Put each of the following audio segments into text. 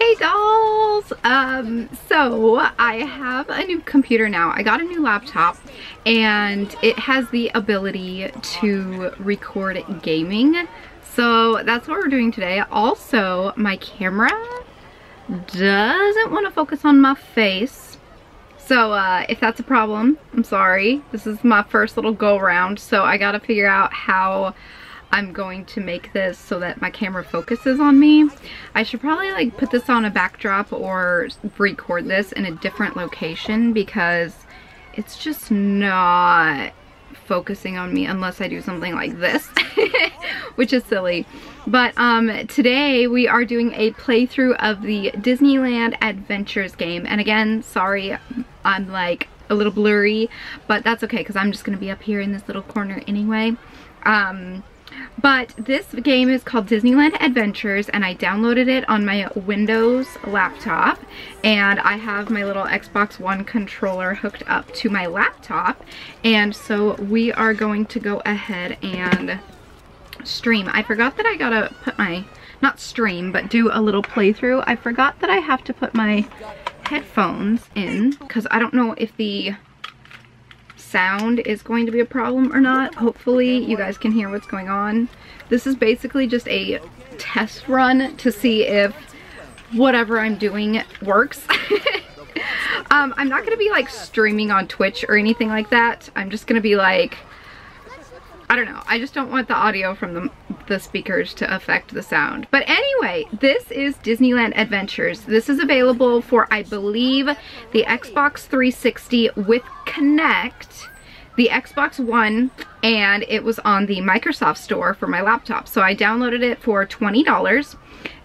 Hey dolls! So I have a new computer now. I got a new laptop and it has the ability to record gaming. So that's what we're doing today. Also, my camera doesn't want to focus on my face. So if that's a problem, I'm sorry. This is my first little go around, so I gotta figure out how I'm going to make this so that my camera focuses on me. I should probably like put this on a backdrop or record this in a different location because it's just not focusing on me unless I do something like this, which is silly. But today we are doing a playthrough of the Disneyland Adventures game. And again, sorry, I'm like a little blurry, but that's okay because I'm just gonna be up here in this little corner anyway. But this game is called Disneyland Adventures, and I downloaded it on my Windows laptop, and I have my little Xbox One controller hooked up to my laptop, and so we are going to go ahead and stream. I forgot that I gotta put my, not stream, but do a little playthrough. I forgot that I have to put my headphones in, because I don't know if the sound is going to be a problem or not. Hopefully you guys can hear what's going on. This is basically just a test run to see if whatever I'm doing works. I'm not gonna be like streaming on Twitch or anything like that. I'm just gonna be like, I don't know, I just don't want the audio from the speakers to affect the sound. But anyway, this is Disneyland Adventures. This is available for, I believe, the Xbox 360 with Kinect, the Xbox One, and it was on the Microsoft Store for my laptop. So I downloaded it for $20.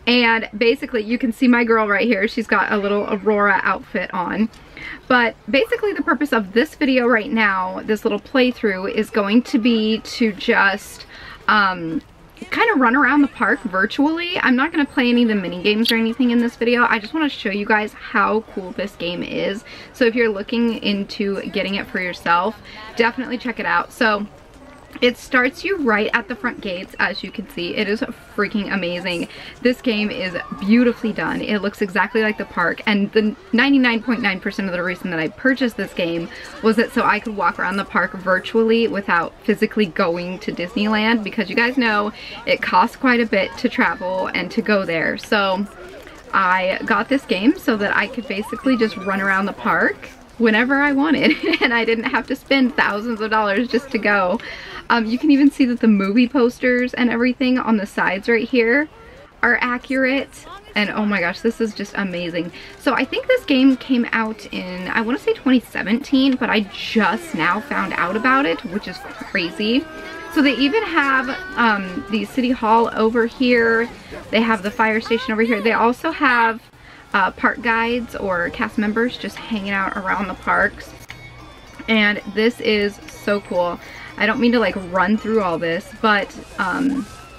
And basically, you can see my girl right here. She's got a little Aurora outfit on. But basically the purpose of this video right now, this little playthrough, is going to be to just kind of run around the park virtually. I'm not going to play any of the mini games or anything in this video. I just want to show you guys how cool this game is. So if you're looking into getting it for yourself, definitely check it out. So it starts you right at the front gates, as you can see. It is freaking amazing. This game is beautifully done. It looks exactly like the park, and the 99.9% of the reason that I purchased this game was that so I could walk around the park virtually without physically going to Disneyland, because you guys know it costs quite a bit to travel and to go there. So I got this game so that I could basically just run around the park whenever I wanted, and I didn't have to spend thousands of dollars just to go. You can even see that the movie posters and everything on the sides right here are accurate, and oh my gosh, this is just amazing. So I think this game came out in, I want to say 2017, but I just now found out about it, which is crazy. So they even have the City Hall over here. They have the fire station over here. They also have park guides or cast members just hanging out around the parks, and this is so cool. I don't mean to like run through all this, but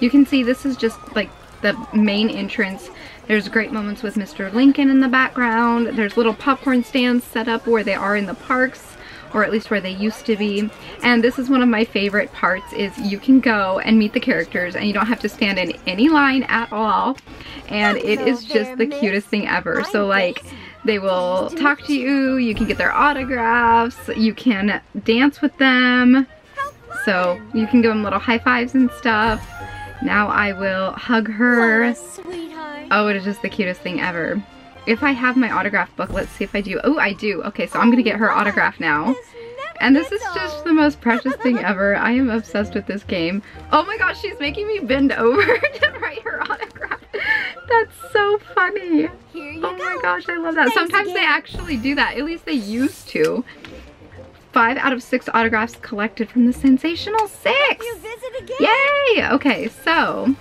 you can see this is just like the main entrance. There's great moments with Mr. Lincoln in the background. There's little popcorn stands set up where they are in the parks, or at least where they used to be. And this is one of my favorite parts, is you can go and meet the characters and you don't have to stand in any line at all. And it is just the cutest thing ever. So like, they will talk to you, you can get their autographs, you can dance with them. So you can give them little high fives and stuff. Now I will hug her. Oh, it is just the cutest thing ever. If I have my autograph book, let's see if I do. Oh, I do. Okay, so I'm gonna get her autograph now. And this is just the most precious thing ever. I am obsessed with this game. Oh my gosh, she's making me bend over to write her autograph. That's so funny. Oh my gosh, I love that. Sometimes they actually do that. At least they used to. 5 out of 6 autographs collected from the sensational 6. Yay! Okay, so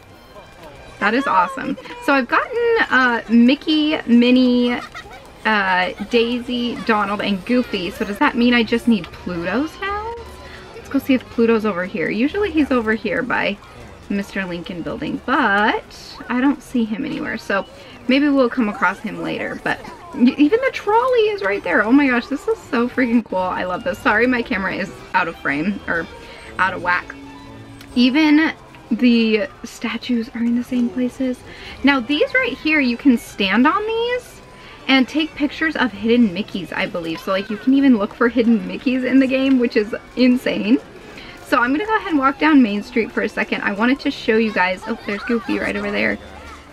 that is awesome. So I've gotten Mickey, Minnie, Daisy, Donald, and Goofy. So does that mean I just need Pluto's now? Let's go see if Pluto's over here. Usually he's over here by Mr. Lincoln building, but I don't see him anywhere. So maybe we'll come across him later, but even the trolley is right there. Oh my gosh, this is so freaking cool. I love this. Sorry, my camera is out of frame or out of whack. Even the statues are in the same places. Now these right here, you can stand on these and take pictures of hidden Mickeys, I believe. So like you can even look for hidden Mickeys in the game, which is insane. So I'm gonna go ahead and walk down Main Street for a second. I wanted to show you guys, oh, there's Goofy right over there.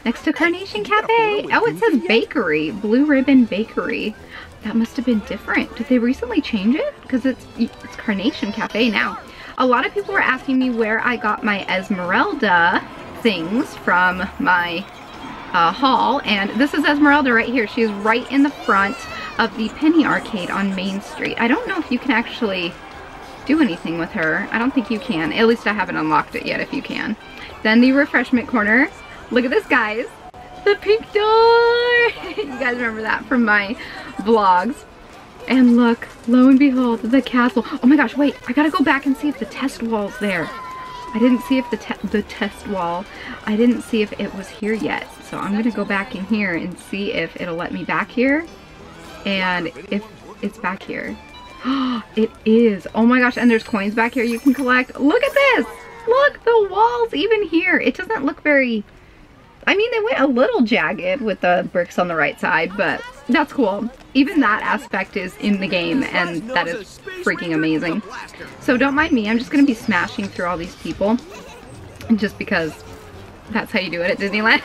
Next to Carnation Cafe. Oh, it says bakery, Blue Ribbon Bakery. That must have been different. Did they recently change it? Because it's Carnation Cafe now. A lot of people were asking me where I got my Esmeralda things from my haul, and this is Esmeralda right here. She is right in the front of the Penny Arcade on Main Street. I don't know if you can actually do anything with her. I don't think you can. At least I haven't unlocked it yet if you can. Then the refreshment corner. Look at this, guys. The pink door. You guys remember that from my vlogs. And look, lo and behold, the castle. Oh my gosh, wait, I gotta go back and see if the test wall's there. I didn't see if the test wall, I didn't see if it was here yet. So I'm gonna go back in here and see if it'll let me back here. And if it's back here. It is. Oh my gosh, and there's coins back here you can collect. Look at this. Look, the wall's even here. It doesn't look very, I mean, they went a little jagged with the bricks on the right side, but that's cool. Even that aspect is in the game, and that is freaking amazing. So don't mind me. I'm just going to be smashing through all these people just because that's how you do it at Disneyland.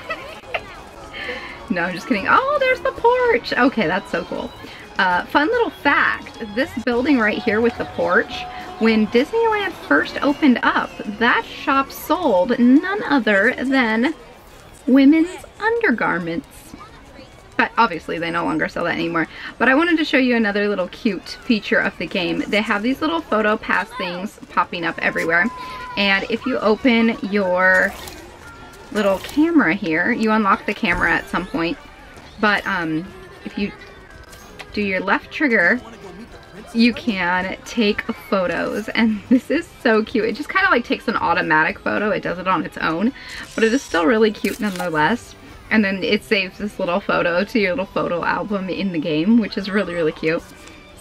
No, I'm just kidding. Oh, there's the porch. Okay, that's so cool. Fun little fact, this building right here with the porch, when Disneyland first opened up, that shop sold none other than women's undergarments, but obviously they no longer sell that anymore. But I wanted to show you another little cute feature of the game. They have these little photo pass things popping up everywhere, and if you open your little camera here, you unlock the camera at some point, but if you do your left trigger, you can take photos, and this is so cute. It just kind of like takes an automatic photo. It does it on its own, but it is still really cute nonetheless. And then it saves this little photo to your little photo album in the game, which is really, really cute.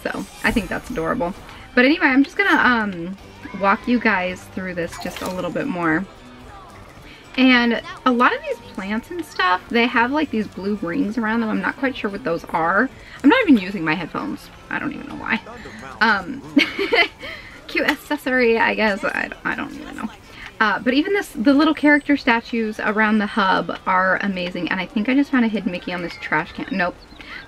So I think that's adorable. But anyway, I'm just gonna walk you guys through this just a little bit more. And a lot of these plants and stuff, they have like these blue rings around them. I'm not quite sure what those are. I'm not even using my headphones. I don't even know why. Cute accessory, I guess. I don't even know. But even the little character statues around the hub are amazing. And I think I just found a hidden Mickey on this trash can. Nope.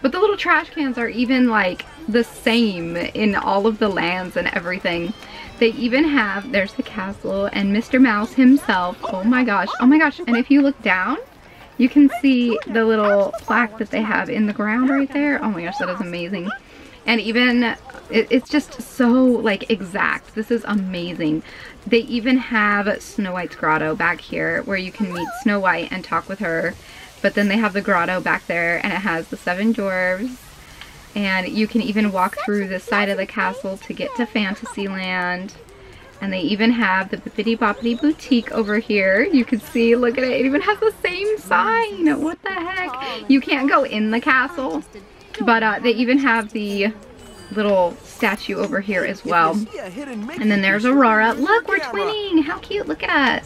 But the little trash cans are even like the same in all of the lands and everything. They even have, there's the castle and Mr. Mouse himself. Oh my gosh. Oh my gosh. And if you look down, you can see the little plaque that they have in the ground right there. Oh my gosh, that is amazing. And even, it's just so like exact. This is amazing. They even have Snow White's grotto back here where you can meet Snow White and talk with her. But then they have the grotto back there, and it has the 7 dwarves. And you can even walk through this side of the castle to get to Fantasyland. And they even have the Bippity Boppity Boutique over here. You can see, look at it, it even has the same sign. What the heck? You can't go in the castle. But they even have the little statue over here as well. And then there's Aurora. Look, we're twinning. How cute. Look at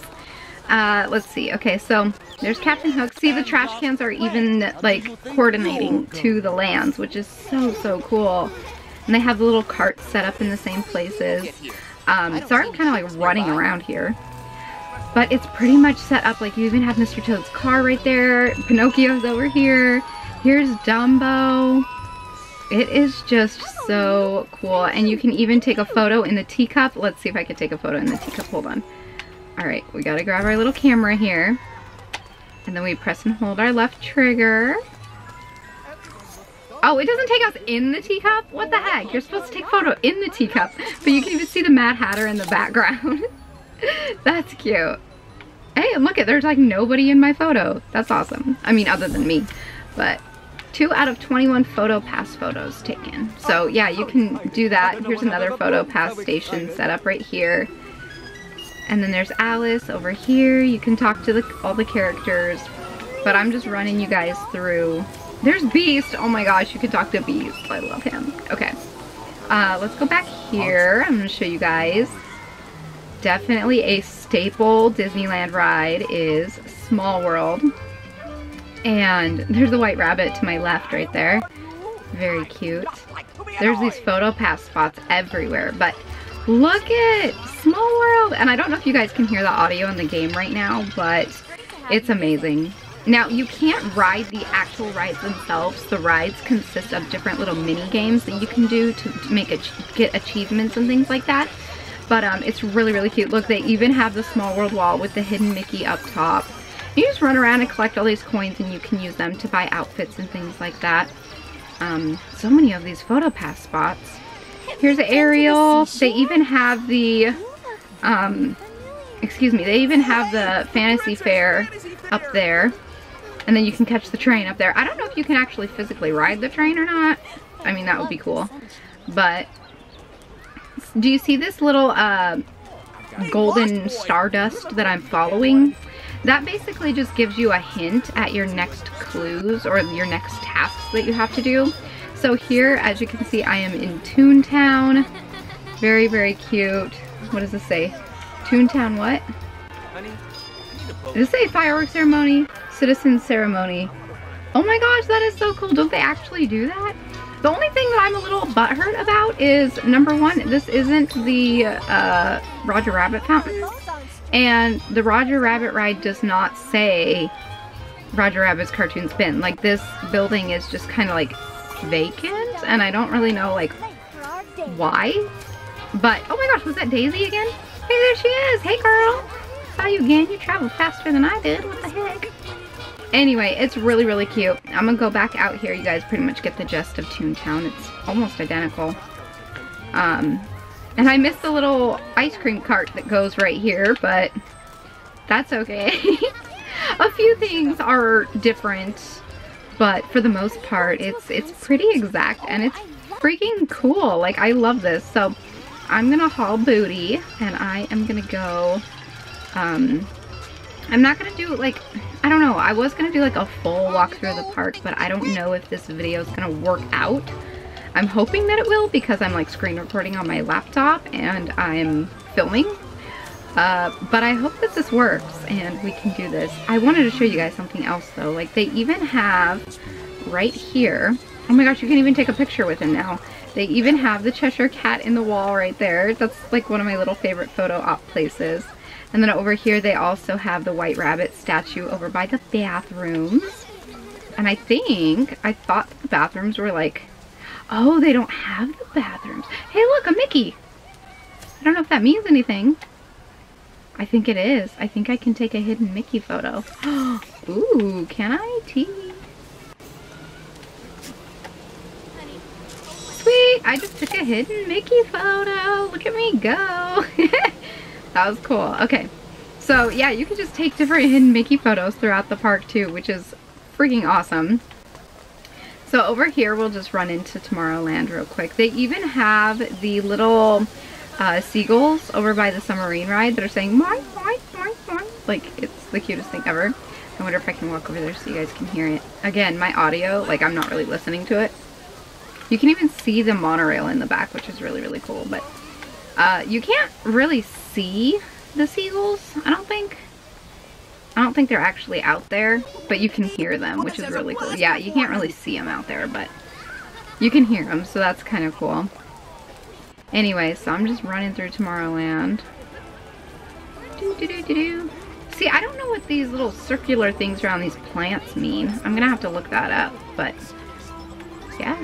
us. Let's see. Okay, so there's Captain Hook. See, the trash cans are even like coordinating to the lands, which is so, so cool. And they have the little carts set up in the same places. Sorry, I'm kind of like running around here. But it's pretty much set up. Like, you even have Mr. Toad's car right there. Pinocchio's over here. Here's Dumbo. It is just so cool. And you can even take a photo in the teacup. Let's see if I can take a photo in the teacup. Hold on. All right, we gotta grab our little camera here. And then we press and hold our left trigger. Oh, it doesn't take us in the teacup? What the heck? You're supposed to take photo in the teacup. But you can even see the Mad Hatter in the background. That's cute. Hey, look at, there's like nobody in my photo. That's awesome. I mean, other than me. But 2 out of 21 photo pass photos taken. So yeah, you can do that. Here's another photo pass station set up right here. And then there's Alice over here. You can talk to all the characters, but I'm just running you guys through. There's Beast. Oh my gosh, you can talk to Beast. I love him. Okay, let's go back here. I'm gonna show you guys. definitely a staple Disneyland ride is Small World. And there's a white rabbit to my left right there. Very cute. There's these photo pass spots everywhere, but look at Small World. And I don't know if you guys can hear the audio in the game right now, but it's amazing. Now, you can't ride the actual rides themselves. The rides consist of different little mini games that you can do to get achievements and things like that. But it's really, really cute. Look, they even have the Small World wall with the hidden Mickey up top. You just run around and collect all these coins, and you can use them to buy outfits and things like that. So many of these photo pass spots. Here's Ariel. They even have the, they even have the Fantasy Fair up there, and then you can catch the train up there. I don't know if you can actually physically ride the train or not. I mean, that would be cool. But do you see this little golden stardust that I'm following? That basically just gives you a hint at your next clues or your next tasks that you have to do. So here, as you can see, I am in Toontown. Very, very cute. What does this say? Toontown what? Does it say fireworks ceremony? Citizen ceremony. Oh my gosh, that is so cool. Don't they actually do that? The only thing that I'm a little butthurt about is, number one, this isn't the Roger Rabbit fountain. And the Roger Rabbit ride does not say Roger Rabbit's cartoon spin. Like, this building is just kind of like vacant, and I don't really know like why. But, oh my gosh, was that Daisy again? Hey, there she is. Hey, girl. Saw you again. You traveled faster than I did. What the heck? Anyway, it's really, really cute. I'm gonna go back out here. You guys pretty much get the gist of Toontown. It's almost identical. And I missed the little ice cream cart that goes right here, but that's okay. A few things are different, but for the most part, it's pretty exact, and it's freaking cool. Like, I love this. So I'm gonna haul booty, and I am gonna go. I'm not gonna do like, I don't know, I was gonna do like a full walkthrough of the park, but I don't know if this video is gonna work out. I'm hoping that it will, because I'm like screen recording on my laptop and I'm filming, but I hope that this works and we can do this. I wanted to show you guys something else though. Like, they even have right here, oh my gosh, you can even take a picture with him now. They even have the Cheshire Cat in the wall right there. That's like one of my little favorite photo op places. And then over here, they also have the White Rabbit statue over by the bathrooms. And I thought the bathrooms were like, oh, they don't have the bathrooms. Hey, look, a Mickey. I don't know if that means anything. I think it is. I think I can take a hidden Mickey photo. Ooh, can I tea? Sweet, I just took a hidden Mickey photo. Look at me go. That was cool. Okay, so yeah, you can just take different hidden Mickey photos throughout the park too, which is freaking awesome. So over here, we'll just run into Tomorrowland real quick. They even have the little seagulls over by the submarine ride that are saying, moink, moink, moink, moink. Like, it's the cutest thing ever. I wonder if I can walk over there so you guys can hear it. Again, my audio, like, I'm not really listening to it. You can even see the monorail in the back, which is really, really cool, but you can't really see the seagulls, I don't think they're actually out there, but you can hear them, which is really cool. Yeah, you can't really see them out there, but you can hear them, so that's kind of cool. Anyway, so I'm just running through Tomorrowland. See, I don't know what these little circular things around these plants mean. I'm gonna have to look that up, but yeah,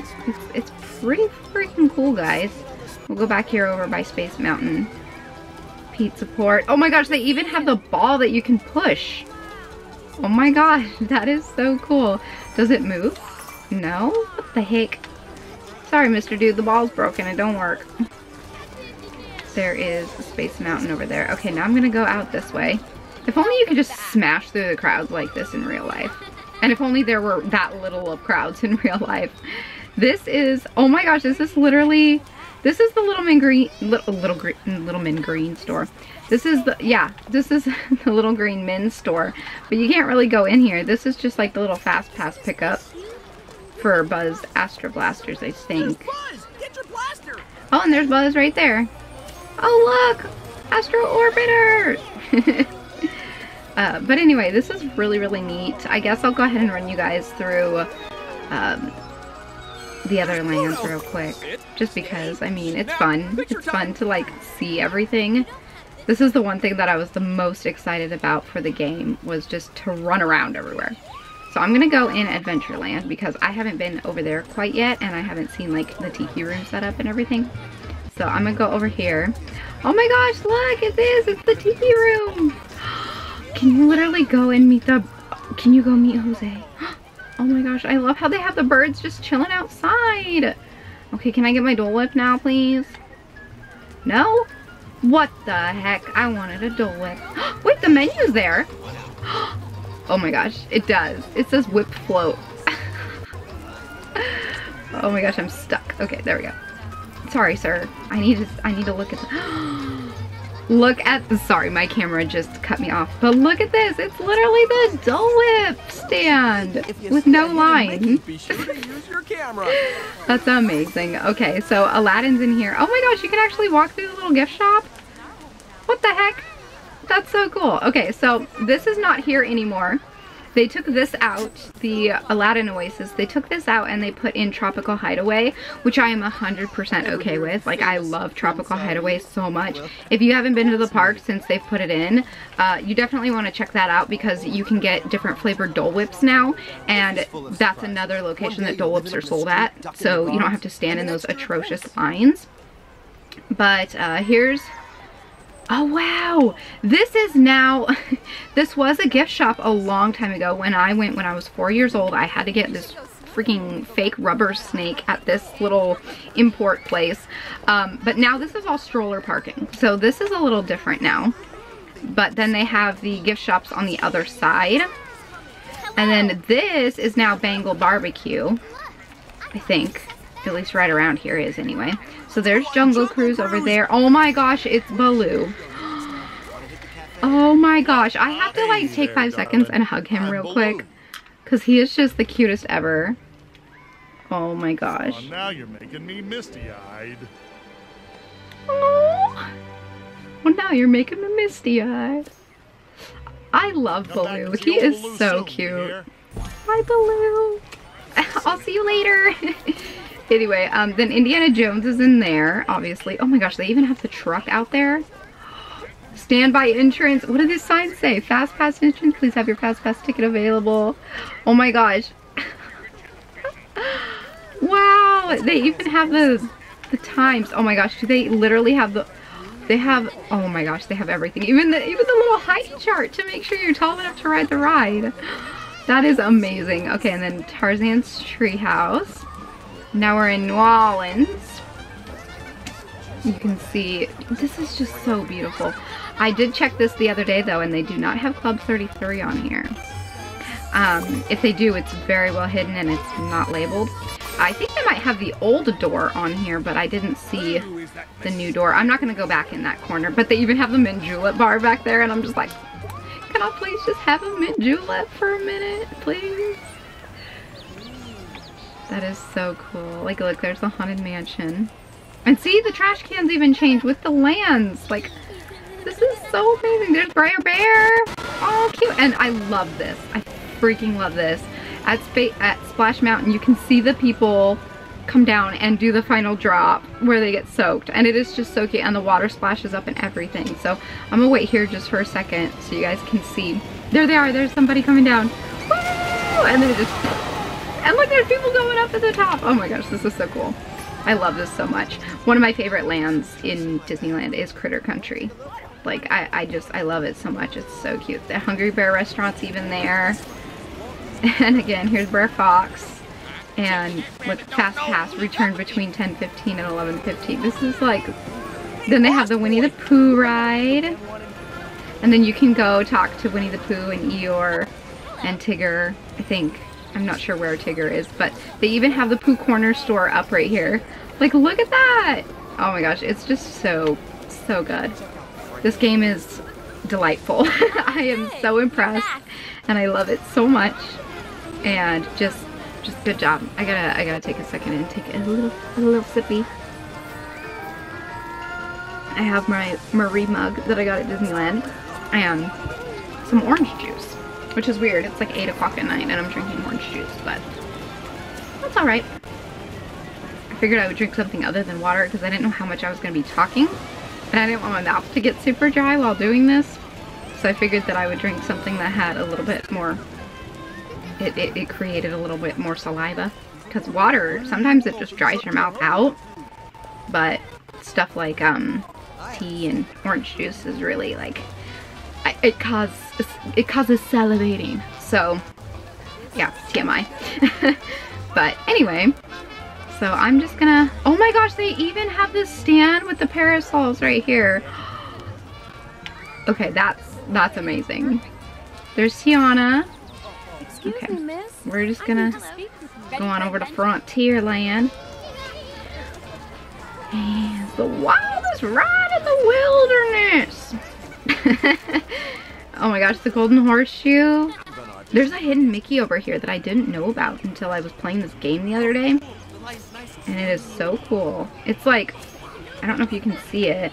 it's pretty freaking cool, guys. We'll go back here over by Space Mountain. Pizza Port. Oh my gosh, they even have the ball that you can push. Oh my gosh, that is so cool. Does it move? No? What the heck? Sorry, Mr. Dude, the ball's broken. It don't work. There is a Space Mountain over there. Okay, now I'm gonna go out this way. If only you could just smash through the crowds like this in real life. And if only there were that little of crowds in real life. This is, oh my gosh, this is literally... This is the Little Min Green store. This is the, yeah, this is the Little Green Min store. But you can't really go in here. This is just like the little fast pass pickup for Buzz Astro Blasters, I think. Buzz! Get your blaster! Oh, and there's Buzz right there. Oh, look! Astro Orbiter! But anyway, this is really, really neat. I guess I'll go ahead and run you guys through the other lands real quick, just because, I mean, it's fun. It's fun to, like, see everything. This is the one thing that I was the most excited about for the game, was just to run around everywhere. So I'm gonna go in Adventureland because I haven't been over there quite yet, and I haven't seen, like, the Tiki Room set up and everything. So I'm gonna go over here. Oh my gosh, look, it is! It's the Tiki Room! Can you literally go and meet the... Can you go meet Jose? Oh my gosh, I love how they have the birds just chilling outside! Okay, can I get my Dole Whip now, please? No? What the heck? I wanted a Dole Whip. Wait, the menu's there! Oh my gosh, it does. It says whip float. Oh my gosh, I'm stuck. Okay, there we go. Sorry, sir. I need to look at the... Look at the... Sorry, my camera just cut me off. But look at this. It's literally the Dole Whip stand with no line. Be sure to use your camera. That's amazing. Okay, so Aladdin's in here. Oh my gosh, you can actually walk through the little gift shop? What the heck? That's so cool. Okay, so this is not here anymore. They took this out, the Aladdin Oasis, they took this out and they put in Tropical Hideaway, which I am 100% okay with. Like, I love Tropical Hideaway so much. If you haven't been to the park since they've put it in, you definitely want to check that out because you can get different flavored Dole Whips now, and that's another location that Dole Whips are sold at, so you don't have to stand in those atrocious lines. But here's... Oh wow, this is now, this was a gift shop a long time ago when I went when I was 4 years old. I had to get this freaking fake rubber snake at this little import place. But now this is all stroller parking. So this is a little different now. But then they have the gift shops on the other side. And then this is now Bangle Barbecue, I think. At least right around here is anyway. So there's Jungle Cruise over there. Oh my gosh, it's Baloo. Oh my gosh, I have to like take 5 seconds and hug him real quick because he is just the cutest ever. Oh my gosh. Now you're making me misty-eyed. Oh, well now you're making me misty-eyed. I love Baloo. He is so cute. Bye, Baloo. I'll see you later. Anyway, then Indiana Jones is in there, obviously. Oh my gosh, they even have the truck out there. Standby entrance. What do these signs say? Fast pass entrance. Please have your fast pass ticket available. Oh my gosh. Wow, they even have the times. Oh my gosh, they literally have the... They have... Oh my gosh, they have everything. Even the little height chart to make sure you're tall enough to ride the ride. That is amazing. Okay, and then Tarzan's treehouse. Now we're in New Orleans. You can see, this is just so beautiful. I did check this the other day though, and they do not have Club 33 on here. If they do, it's very well hidden and it's not labeled. I think they might have the old door on here, but I didn't see the new door. I'm not gonna go back in that corner, but they even have the mint julep bar back there, and I'm just like, can I please just have a mint julep for a minute, please? That is so cool. Like, look, there's the Haunted Mansion. And see, the trash cans even change with the lands. Like, this is so amazing. There's Briar Bear. Oh, cute. And I love this. I freaking love this. At Splash Mountain, you can see the people come down and do the final drop where they get soaked. And it is just so cute. And the water splashes up and everything. So I'm gonna wait here just for a second so you guys can see. There they are. There's somebody coming down. Woo! And then it just... And look, there's people going up at the top. Oh my gosh, this is so cool. I love this so much. One of my favorite lands in Disneyland is Critter Country. Like, I love it so much. It's so cute. The Hungry Bear restaurant's even there. And again, here's Brer Fox. And with Fast Pass, return between 10:15 and 11:15. This is like, then they have the Winnie the Pooh ride. And then you can go talk to Winnie the Pooh and Eeyore and Tigger, I think. I'm not sure where Tigger is, but they even have the Pooh Corner store up right here. Like, look at that! Oh my gosh, it's just so, so good. This game is delightful. I am so impressed, and I love it so much. And just good job. I gotta take a second and take a little sippy. I have my Marie mug that I got at Disneyland and some orange juice, which is weird. It's like 8 o'clock at night and I'm drinking orange juice, but that's alright. I figured I would drink something other than water because I didn't know how much I was going to be talking, and I didn't want my mouth to get super dry while doing this, so I figured that I would drink something that had a little bit more, it created a little bit more saliva, because water, sometimes it just dries your mouth out, but stuff like tea and orange juice is really like, it causes salivating, so yeah, TMI. But anyway, so I'm just gonna, oh my gosh, they even have this stand with the parasols right here. Okay, that's amazing. There's Tiana. Excuse okay. me, miss. We're just gonna go on over to Frontierland. And the wildest ride in the wilderness. Oh my gosh, the Golden Horseshoe. There's a hidden Mickey over here that I didn't know about until I was playing this game the other day. And it is so cool. It's like, I don't know if you can see it,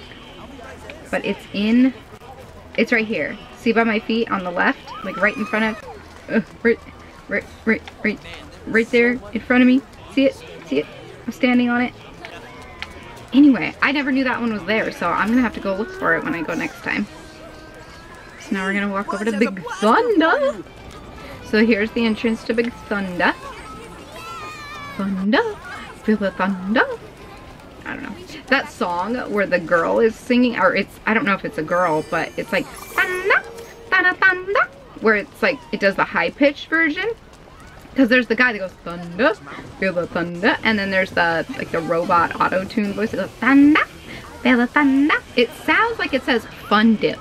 but it's right here. See by my feet on the left? Like right in front of, right there in front of me. See it? See it? I'm standing on it. Anyway, I never knew that one was there, so I'm gonna have to go look for it when I go next time. So now we're gonna walk over to Big Thunder. So here's the entrance to Big Thunder. Thunder, feel the thunder. I don't know. That song where the girl is singing, or it's, I don't know if it's a girl, but it's like thunder, thunder, thunder, where it's like, it does the high-pitched version. Because there's the guy that goes thunder, feel the thunder, and then there's the, like the robot auto-tune voice that goes thunder, feel the thunder. It sounds like it says fun dip.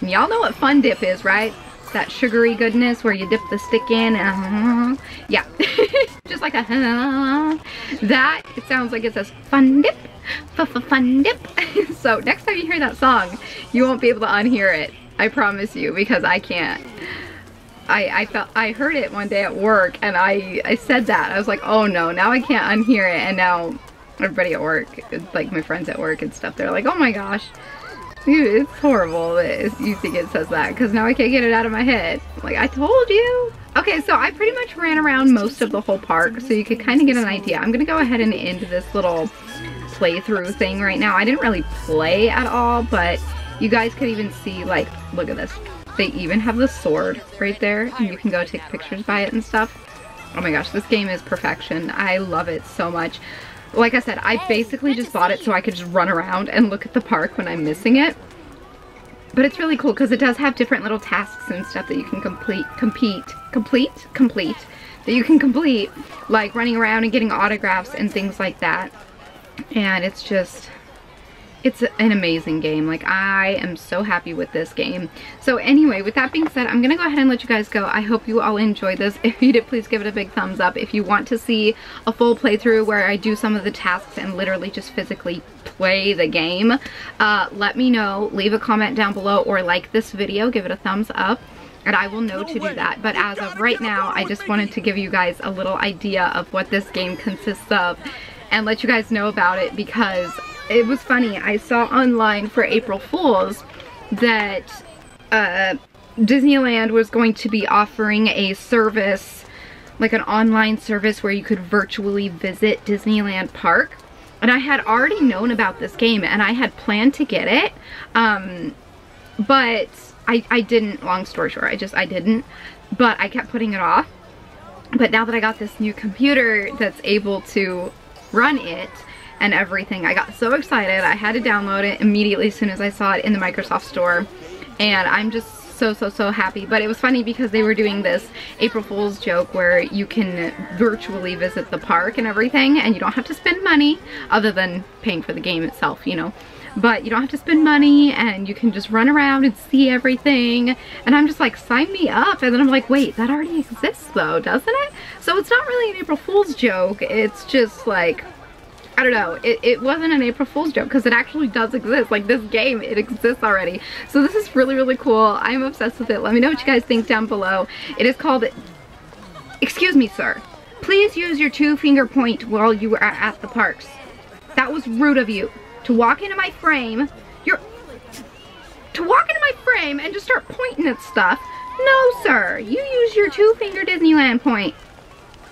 And y'all know what fun dip is, right? That sugary goodness where you dip the stick in and yeah. Just like a that, it sounds like it says fun dip, fun dip. So next time you hear that song, you won't be able to unhear it. I promise you, because I can't. I heard it one day at work and I said that. I was like, oh no, now I can't unhear it, and now everybody at work, like my friends at work and stuff, they're like, oh my gosh. Dude, it's horrible that you think it says that, because now I can't get it out of my head. Like, I told you. Okay, so I pretty much ran around most of the whole park, so you could kind of get an idea. I'm going to go ahead and end this little playthrough thing right now. I didn't really play at all, but you guys could even see, like, look at this. They even have the sword right there, and you can go take pictures by it and stuff. Oh my gosh, this game is perfection. I love it so much. Like I said, I basically just bought it so I could just run around and look at the park when I'm missing it. But it's really cool because it does have different little tasks and stuff that you can complete, like running around and getting autographs and things like that. And it's just, it's an amazing game. Like, I am so happy with this game. So anyway, with that being said, I'm gonna go ahead and let you guys go. I hope you all enjoyed this. If you did, please give it a big thumbs up. If you want to see a full playthrough where I do some of the tasks and literally just physically play the game, let me know. Leave a comment down below or like this video, give it a thumbs up, and I will know to do that. But as of right now, I just wanted to give you guys a little idea of what this game consists of and let you guys know about it, because it was funny. I saw online for April Fool's that Disneyland was going to be offering a service, like an online service where you could virtually visit Disneyland Park. And I had already known about this game and I had planned to get it, but I didn't, long story short, I didn't, but I kept putting it off. But now that I got this new computer that's able to run it and everything, I got so excited. I had to download it immediately as soon as I saw it in the Microsoft Store, and I'm just so happy. But it was funny because they were doing this April Fool's joke where you can virtually visit the park and everything, and you don't have to spend money other than paying for the game itself, you know, but you don't have to spend money and you can just run around and see everything. And I'm just like, sign me up. And then I'm like, wait, that already exists though, doesn't it? So it's not really an April Fool's joke. It's just like, I don't know, it wasn't an April Fool's joke because it actually does exist. Like, this game, it exists already. So this is really, really cool. I'm obsessed with it. Let me know what you guys think down below. It is called, excuse me, sir, please use your 2-finger point while you are at the parks. That was rude of you. To walk into my frame, you're to walk into my frame and just start pointing at stuff. No, sir. You use your two-finger Disneyland point.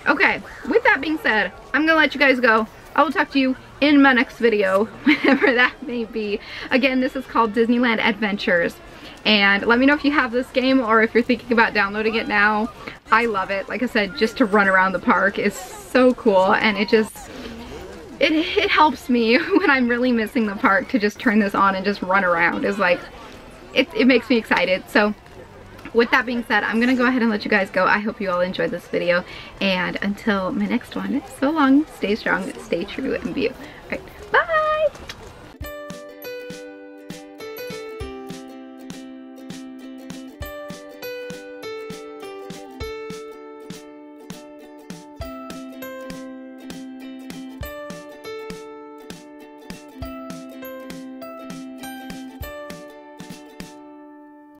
Okay, with that being said, I'm gonna let you guys go. I will talk to you in my next video, whenever that may be. Again, this is called Disneyland Adventures. And let me know if you have this game or if you're thinking about downloading it now. I love it. Like I said, just to run around the park is so cool, and it just... It helps me when I'm really missing the park to just turn this on and just run around. It's like, it makes me excited. So with that being said, I'm gonna go ahead and let you guys go. I hope you all enjoyed this video, and until my next one, so long, stay strong, stay true, and be you. All right.